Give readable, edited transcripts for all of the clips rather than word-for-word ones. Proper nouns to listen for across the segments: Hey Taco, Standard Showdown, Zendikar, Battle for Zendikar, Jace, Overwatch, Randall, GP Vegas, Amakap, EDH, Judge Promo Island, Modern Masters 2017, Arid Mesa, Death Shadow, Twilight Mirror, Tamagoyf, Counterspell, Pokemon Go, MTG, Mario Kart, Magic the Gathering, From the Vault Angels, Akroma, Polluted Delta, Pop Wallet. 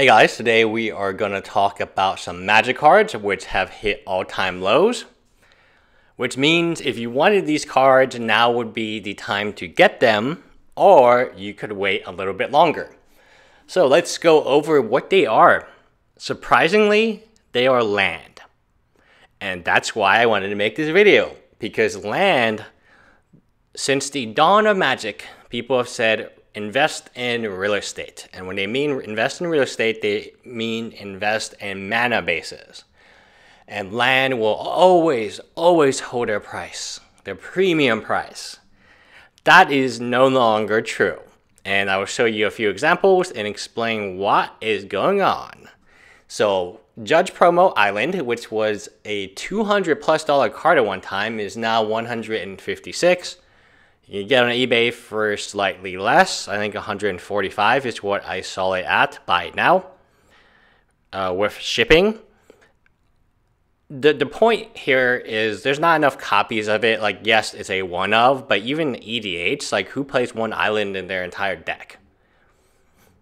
Hey guys, today we are going to talk about some Magic cards which have hit all-time lows. Which means if you wanted these cards, now would be the time to get them, or you could wait a little bit longer. So let's go over what they are. Surprisingly, they are land. And that's why I wanted to make this video, because land, since the dawn of Magic, people have said, invest in real estate. And when they mean invest in real estate, they mean invest in mana bases. And land will always hold their price, their premium price. That is no longer true. And I will show you a few examples and explain what is going on. So Judge Promo Island, which was a $200+ card at one time, is now $156. You get on eBay for slightly less. I think $145 is what I saw it at. Buy it now with shipping. The point here is there's not enough copies of it. Like, yes, it's a one of, but even EDH, like, who plays one island in their entire deck?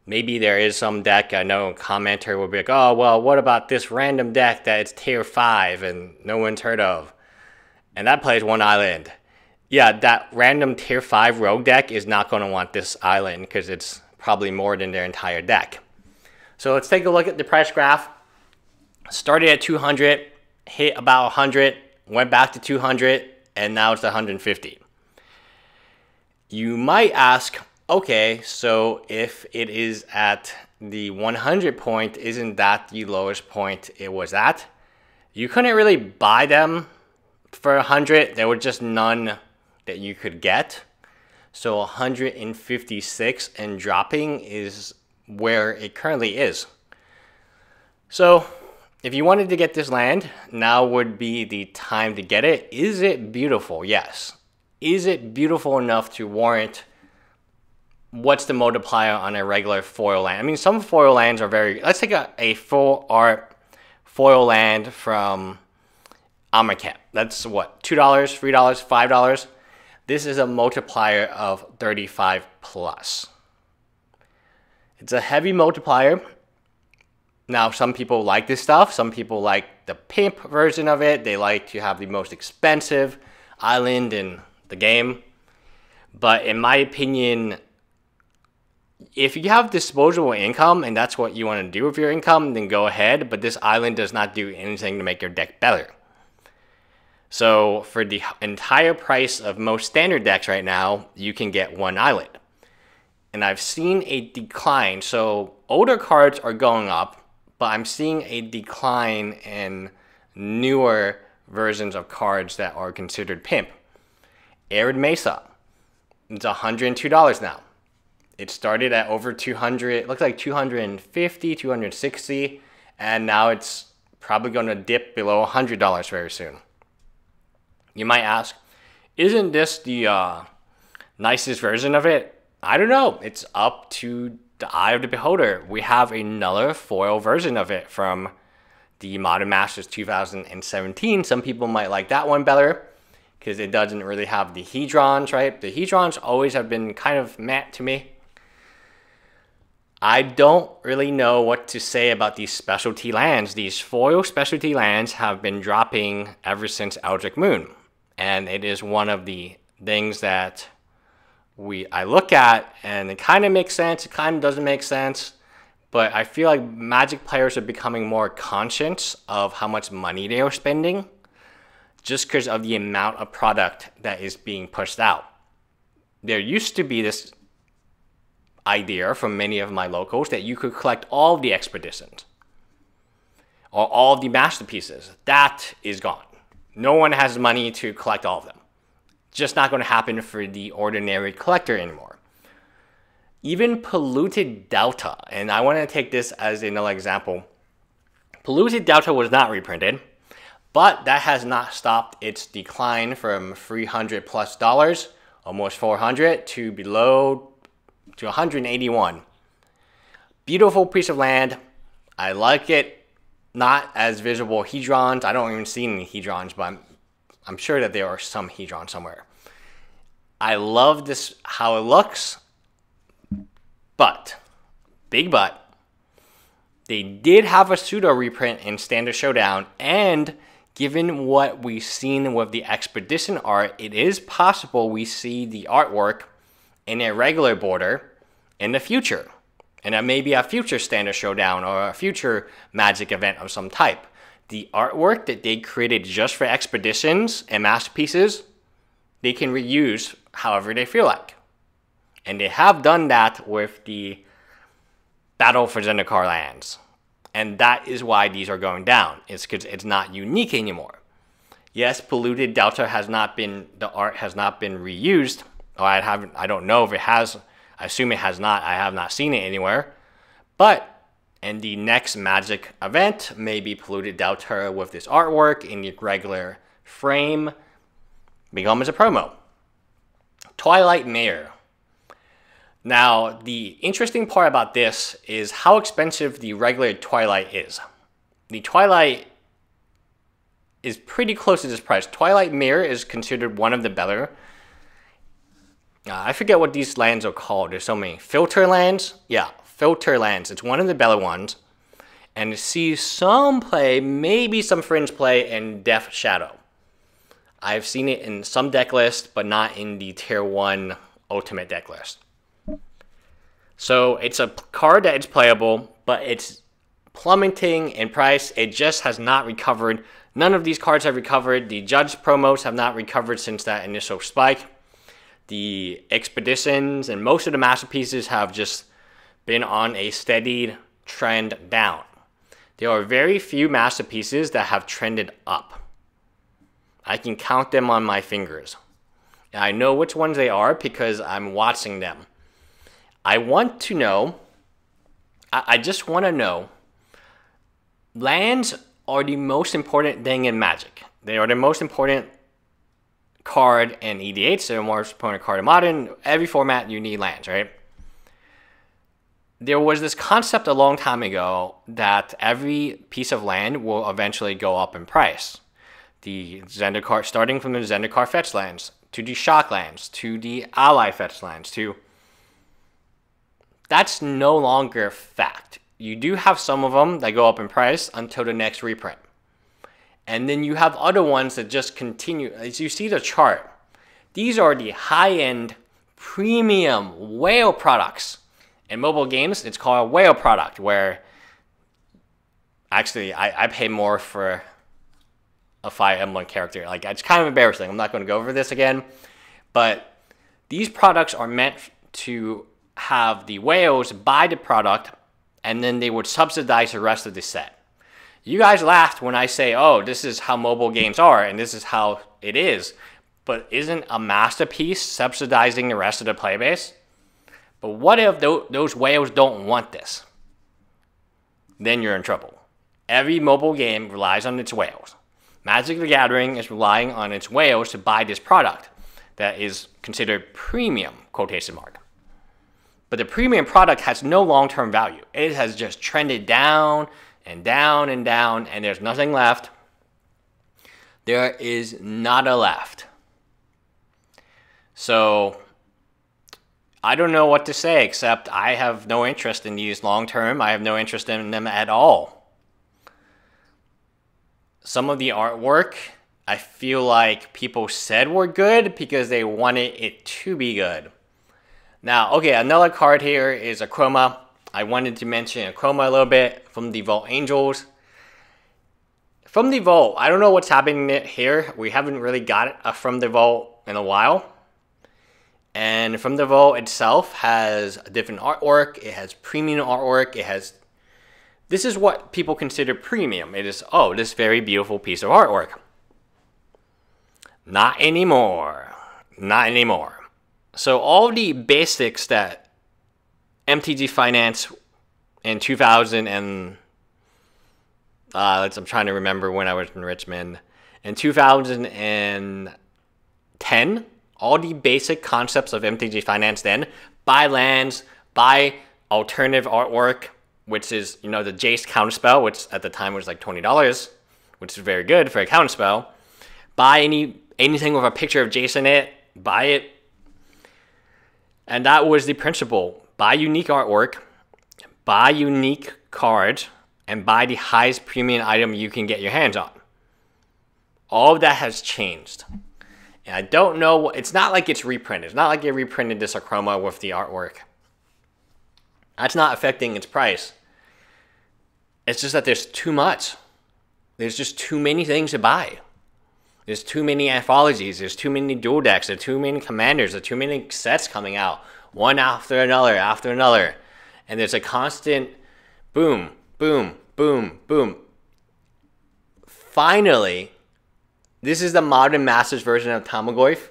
Maybe there is some deck. I know a commenter will be like, oh, well, what about this random deck that it's tier 5 and no one's heard of? And that plays one island. Yeah, that random tier 5 rogue deck is not going to want this island because it's probably more than their entire deck. So let's take a look at the price graph. Started at 200, hit about 100, went back to 200, and now it's 150. You might ask, okay, so if it is at the 100 point, isn't that the lowest point it was at? You couldn't really buy them for 100. There were just none that you could get. So 156 and dropping is where it currently is. So if you wanted to get this land, now would be the time to get it. Is it beautiful? Yes. Is it beautiful enough to warrant what's the multiplier on a regular foil land? I mean, some foil lands are very... Let's take a full art foil land from Amakap. That's what, $2, $3, $5? This is a multiplier of 35 plus. It's a heavy multiplier. Now, some people like this stuff. Some people like the pimp version of it. They like to have the most expensive island in the game. But in my opinion, if you have disposable income and that's what you want to do with your income, then go ahead. But this island does not do anything to make your deck better. So for the entire price of most standard decks right now, you can get one island. And I've seen a decline. So older cards are going up, but I'm seeing a decline in newer versions of cards that are considered pimp. Arid Mesa. It's $102 now. It started at over 200, looks like 250, 260, and now it's probably going to dip below $100 very soon. You might ask, isn't this the nicest version of it? I don't know. It's up to the eye of the beholder. We have another foil version of it from the Modern Masters 2017. Some people might like that one better because it doesn't really have the Hedrons, right? The Hedrons always have been kind of meh to me. I don't really know what to say about these specialty lands. These foil specialty lands have been dropping ever since Eldritch Moon. And it is one of the things that I look at, and it kind of makes sense, it kind of doesn't make sense. But I feel like Magic players are becoming more conscious of how much money they are spending just because of the amount of product that is being pushed out. There used to be this idea from many of my locals that you could collect all the expeditions or all the masterpieces. That is gone. No one has money to collect all of them. Just not going to happen for the ordinary collector anymore. Even Polluted Delta, and I want to take this as another example. Polluted Delta was not reprinted, but that has not stopped its decline from $300+, almost 400, to below to 181. Beautiful piece of land. I like it. Not as visible Hedrons. I don't even see any Hedrons, but I'm sure that there are some Hedron somewhere. I love this, how it looks, but, big but, They did have a pseudo reprint in Standard Showdown, and given what we've seen with the Expedition art, it is possible we see the artwork in a regular border in the future. And that may be a future Standard Showdown or a future Magic event of some type. The artwork that they created just for Expeditions and Masterpieces, they can reuse however they feel like. And they have done that with the Battle for Zendikar lands. And that is why these are going down. It's because it's not unique anymore. Yes, Polluted Delta has not been, the art has not been reused. Oh, I don't know if it has. I assume it has not. I have not seen it anywhere. But in the next Magic event, maybe Polluted Delta with this artwork in the regular frame becomes a promo. Twilight Mirror. Now, the interesting part about this is how expensive the regular Twilight is. The Twilight is pretty close to this price. Twilight Mirror is considered one of the better. I forget what these lands are called. There's so many. Filter lands? Yeah, filter lands. It's one of the better ones. And you see some play, maybe some fringe play in Death Shadow. I've seen it in some deck list, but not in the Tier 1 Ultimate deck list. So it's a card that is playable, but it's plummeting in price. It just has not recovered. None of these cards have recovered. The Judge promos have not recovered since that initial spike. The Expeditions and most of the Masterpieces have just been on a steady trend down. There are very few Masterpieces that have trended up. I can count them on my fingers. And I know which ones they are because I'm watching them. I want to know, I just want to know, lands are the most important thing in Magic. They are the most important card in EDH, they're the most important card in Modern. Every format you need lands, right? There was this concept a long time ago that every piece of land will eventually go up in price. The Zendikar, starting from the Zendikar fetch lands, to the shock lands, to the ally fetch lands, to... That's no longer a fact. You do have some of them that go up in price until the next reprint. And then you have other ones that just continue. As you see the chart, these are the high-end premium whale products. In mobile games, it's called a whale product, where actually I pay more for a Fire Emblem character. Like, it's kind of embarrassing. I'm not going to go over this again. But these products are meant to have the whales buy the product, and then they would subsidize the rest of the set. You guys laughed when I say, oh, this is how mobile games are, and this is how it is. But isn't a Masterpiece subsidizing the rest of the playbase? But what if those whales don't want this? Then you're in trouble. Every mobile game relies on its whales. Magic the Gathering is relying on its whales to buy this product that is considered premium, quotation mark. But the premium product has no long-term value. It has just trended down and down and down, and there's nothing left. There is nada left. So, I don't know what to say, except I have no interest in these long-term. I have no interest in them at all. Some of the artwork, I feel like people said were good because they wanted it to be good. Now, okay, another card here is Akroma. I wanted to mention Akroma a little bit from the Vault Angels. From the Vault, I don't know what's happening here. We haven't really got a From the Vault in a while. And From the Vault itself has a different artwork. It has premium artwork. It has... This is what people consider premium. It is, oh, this very beautiful piece of artwork. Not anymore. Not anymore. So all the basics that MTG Finance in 2000 and I'm trying to remember when I was in Richmond. In 2010, all the basic concepts of MTG Finance then, buy lands, buy alternative artwork, which is, you know, the Jace Counterspell, which at the time was like $20, which is very good for a Counterspell. Buy anything with a picture of Jace in it, buy it. And that was the principle. Buy unique artwork, buy unique cards, and buy the highest premium item you can get your hands on. All of that has changed. And I don't know, it's not like it's reprinted. It's not like they reprinted this Akroma with the artwork. That's not affecting its price. It's just that there's too much. There's just too many things to buy. There's too many anthologies. There's too many dual decks. There's too many commanders. There's too many sets coming out, one after another after another. And there's a constant boom, boom, boom, boom. Finally, this is the Modern Masters version of Tamagoyf.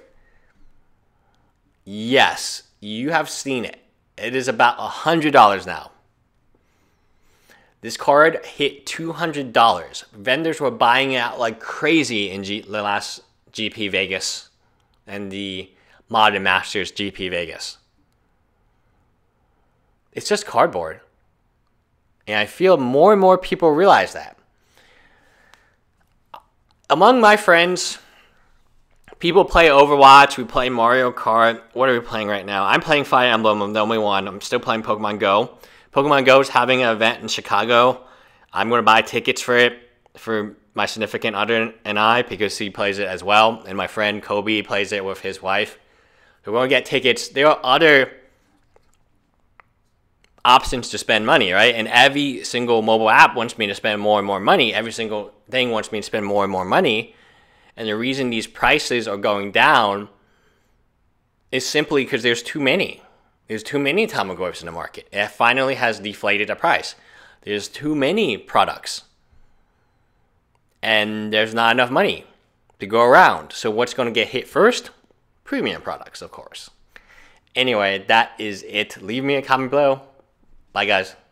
Yes, you have seen it. It is about $100 now. This card hit $200. Vendors were buying it out like crazy in the last GP Vegas and the Modern Masters GP Vegas. It's just cardboard. And I feel more and more people realize that. Among my friends, people play Overwatch, we play Mario Kart. What are we playing right now? I'm playing Fire Emblem, I'm the only one. I'm still playing Pokemon Go. Pokemon Go is having an event in Chicago. I'm going to buy tickets for it for my significant other and I, because he plays it as well. And my friend Kobe plays it with his wife. We're going to get tickets. There are other options to spend money, right? And every single mobile app wants me to spend more and more money. Every single thing wants me to spend more and more money. And the reason these prices are going down is simply because there's too many. There's too many Tamagoyfs in the market. It finally has deflated the price. There's too many products. And there's not enough money to go around. So what's going to get hit first? Premium products, of course. Anyway, that is it. Leave me a comment below. Bye, guys.